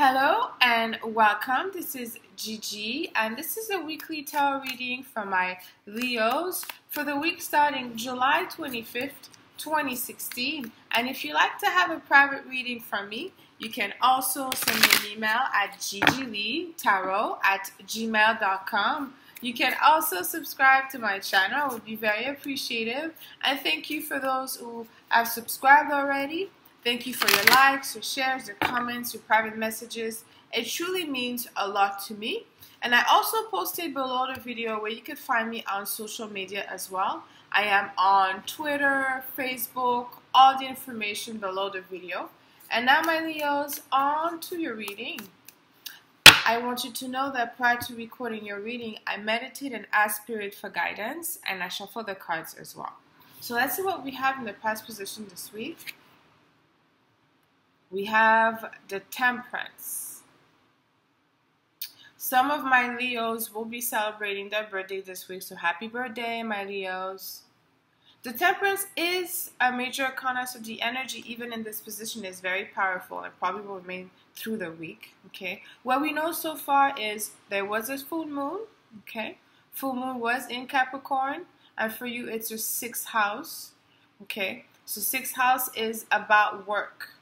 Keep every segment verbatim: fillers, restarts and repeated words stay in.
Hello and welcome. This is Gigi and this is a weekly tarot reading for my Leos for the week starting July twenty-fifth, twenty sixteen. And if you'd like to have a private reading from me, you can also send me an email at Gigi Lee tarot at gmail dot com. You can also subscribe to my channel. It would be very appreciative. And thank you for those who have subscribed already. Thank you for your likes, your shares, your comments, your private messages. It truly means a lot to me. And I also posted below the video where you can find me on social media as well. I am on Twitter, Facebook, all the information below the video. And now my Leos, on to your reading. I want you to know that prior to recording your reading, I meditate and ask Spirit for guidance, and I shuffle the cards as well. So let's see what we have in the past position this week. We have the Temperance. Some of my Leos will be celebrating their birthday this week, so happy birthday, my Leos. The Temperance is a major arcana, so the energy, even in this position, is very powerful and probably will remain through the week, okay? What we know so far is there was a full moon, okay? Full moon was in Capricorn, and for you, it's your sixth house, okay? So sixth house is about work.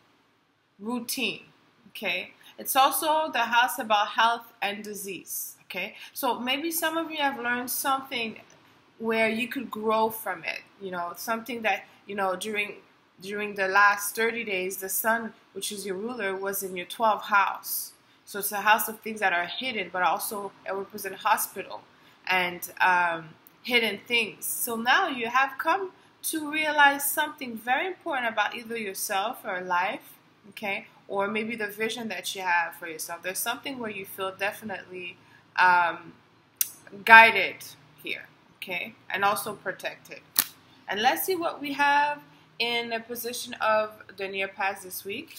Routine, okay? It's also the house about health and disease, okay? So maybe some of you have learned something where you could grow from it, you know, something that, you know, during during the last thirty days, the sun, which is your ruler, was in your twelfth house. So it's a house of things that are hidden, but also it represents hospital and um, hidden things. So now you have come to realize something very important about either yourself or life, okay, or maybe the vision that you have for yourself. There's something where you feel definitely um, guided here, okay, and also protected. And let's see what we have in the position of the near past this week.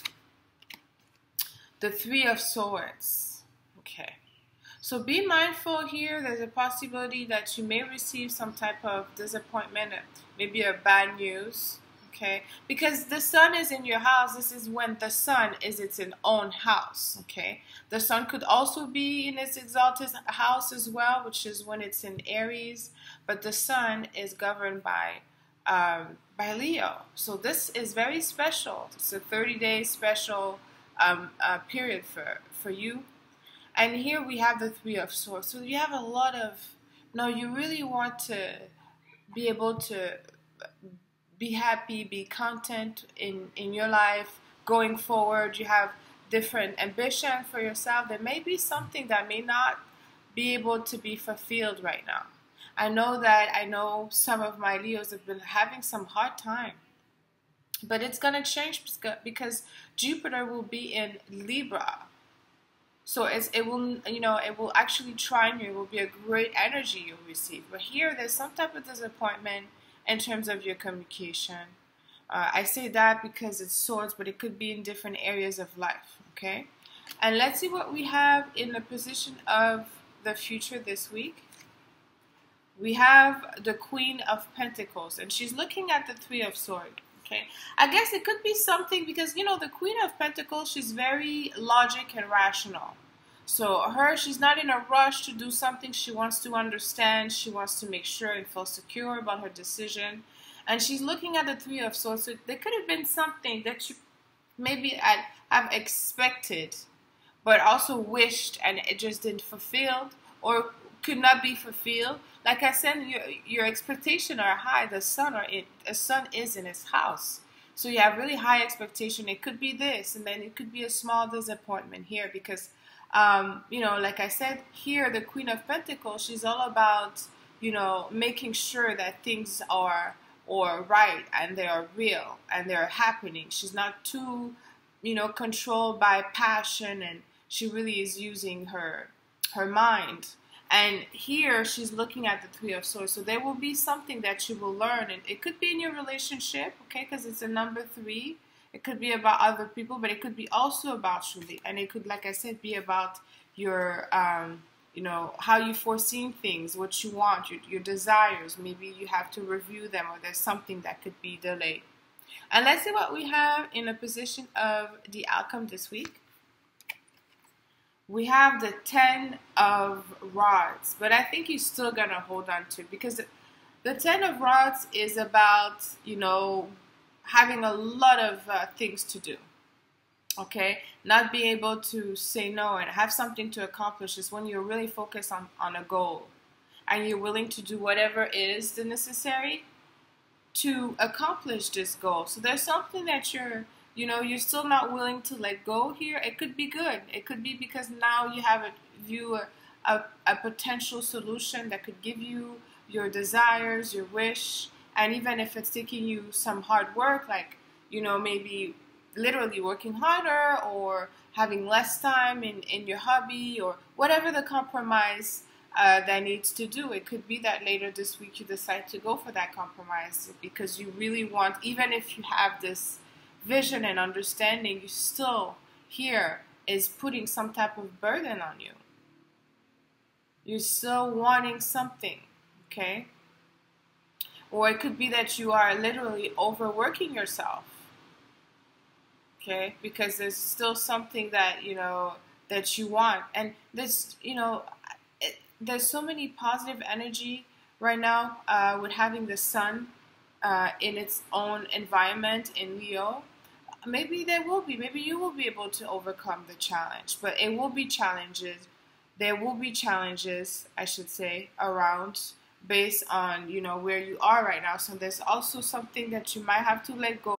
The Three of Swords, okay. So be mindful here. There's a possibility that you may receive some type of disappointment, maybe a bad news. Okay, because the sun is in your house, this is when the sun is its own house, okay? The sun could also be in its exalted house as well, which is when it's in Aries, but the sun is governed by, um, by Leo. So this is very special. It's a thirty-day special um, uh, period for, for you. And here we have the Three of Swords. So you have a lot of, no, you really want to be able to be happy, be content in, in your life, going forward. You have different ambition for yourself. There may be something that may not be able to be fulfilled right now. I know that, I know some of my Leos have been having some hard time, but it's gonna change because Jupiter will be in Libra. So it's, it will, you know, it will actually trine you. It will be a great energy you'll receive. But here, there's some type of disappointment in terms of your communication. Uh, I say that because it's swords, but it could be in different areas of life, okay? And let's see what we have in the position of the future this week. We have the Queen of Pentacles, and she's looking at the Three of Swords, okay? I guess it could be something because, you know, the Queen of Pentacles, she's very logic and rational. So her, she's not in a rush to do something. She wants to understand. She wants to make sure and feel secure about her decision. And she's looking at the Three of Swords. So there could have been something that you maybe have expected, but also wished, and it just didn't fulfilled or could not be fulfilled. Like I said, your, your expectations are high. The sun, or it, the sun is in its house. So you have really high expectation. It could be this, and then it could be a small disappointment here because Um, you know, like I said, here the Queen of Pentacles, she's all about, you know, making sure that things are, or right, and they are real and they're happening. She's not too, you know, controlled by passion, and she really is using her, her mind. And here she's looking at the Three of Swords. So there will be something that you will learn, and it could be in your relationship, okay, because it's a number three. It could be about other people, but it could be also about truly, and it could, like I said, be about your, um, you know, how you foresee things, what you want, your, your desires. Maybe you have to review them, or there's something that could be delayed. And let's see what we have in a position of the outcome this week. we have the ten of rods, but I think you're still going to hold on to it, because the ten of rods is about, you know, having a lot of uh, things to do, okay? Not being able to say no and have something to accomplish is when you're really focused on, on a goal, and you're willing to do whatever is the necessary to accomplish this goal. So there's something that you're, you know, you're still not willing to let go here. It could be good. It could be because now you have a view, a, a, a potential solution that could give you your desires, your wish, and even if it's taking you some hard work, like, you know, maybe literally working harder or having less time in, in your hobby or whatever the compromise uh, that needs to do. It could be that later this week you decide to go for that compromise because you really want, even if you have this vision and understanding, you still here is putting some type of burden on you. You're still wanting something, okay? Or it could be that you are literally overworking yourself, okay? Because there's still something that, you know, that you want. And this, you know, it, there's so many positive energy right now uh, with having the sun uh, in its own environment in Leo. Maybe there will be, maybe you will be able to overcome the challenge, but it will be challenges, there will be challenges, I should say, around based on, you know, where you are right now. So there's also something that you might have to let go